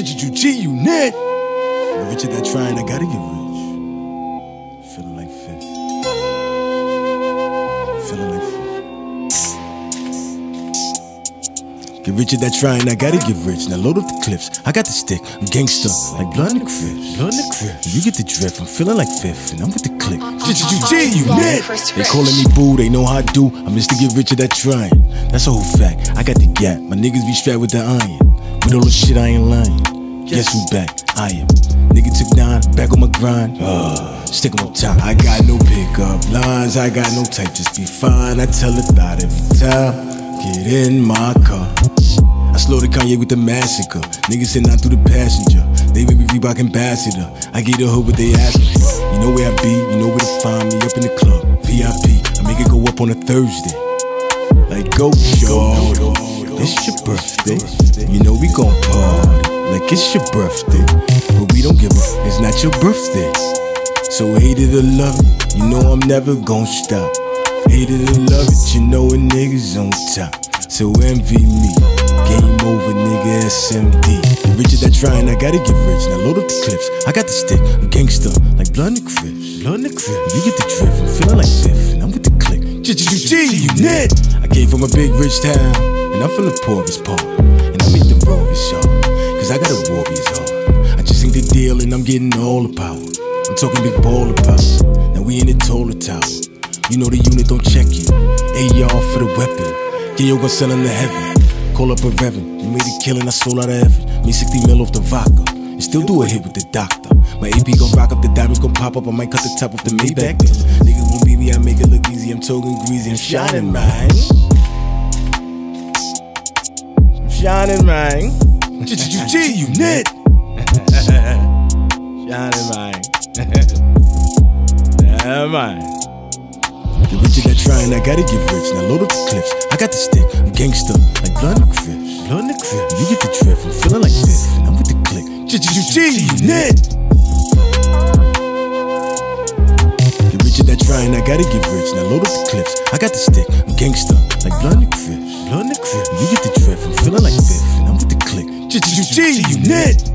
G-Unit. The richer that trying, I gotta get rich. Feeling like 50. Feeling like 50. Get richer that trying, I gotta get rich. Now load up the clips, I got the stick. I'm gangster, like blood in the crib. Blood in the crib. You get the drift, I'm feeling like fifth, and I'm with the click. G-Unit. They calling me boo, they know how I do. I'm just to get richer that trying. That's a whole fact. I got the gap, my niggas be strapped with the iron. With all the shit, I ain't lying. Guess who back? I am. Nigga took 9, back on my grind. Stick on top. I got no pickup lines, I got no type, just be fine. I tell a thought every time. Get in my car. I slowed the Kanye with the massacre. Niggas said not through the passenger. They made me Reebok ambassador. I get the hood what they asking for. You know where I be, you know where to find me. Up in the club, VIP. I make it go up on a Thursday. Like go show. It's your birthday, you know we gon' party like it's your birthday, but we don't give a f***, it's not your birthday. So hate it or love it, you know I'm never gon' stop. Hate it or love it, you know a nigga's on top. So envy me, game over nigga, SMD. The richer that trying, I gotta get rich. Now load up the clips, I got the stick. I'm gangster, like blood in the crib. You get the drift, I'm feeling like fifth, and I'm with the click. G-Unit. I came from a big rich town, and I'm from the poorest part, and I make the rovers y'all, cause I got a warrior's heart. I just ain't the deal and I'm getting all the power. I'm talking big baller power. Now we in the taller tower. You know the unit don't check you. AR for the weapon. Yeah, yo, gon' sell him to heaven. Call up a reverend. You made a killing, I sold out of heaven. Made 60 mil off the vodka, and still do a hit with the doctor. My AP gon' rock up, the diamonds gon' pop up. I might cut the top off the Maybach. Nigga won't be me, I make it look easy. I'm talking greasy, I'm shining mine. Shining mine. G-Unit. Shining mine. Shining mine. The richer that trying, I gotta get rich. Now load up the clips, I got the stick. I'm gangster, like blood in the crib. You get the drift, I'm feeling like this, and I'm with the click. G-Unit. The richer that trying, I gotta get rich. Now load up the clips, I got the stick. I'm gangster, like blood in the crib. You get the drift, I'm feeling like fifth, and I'm with the click. G-Unit.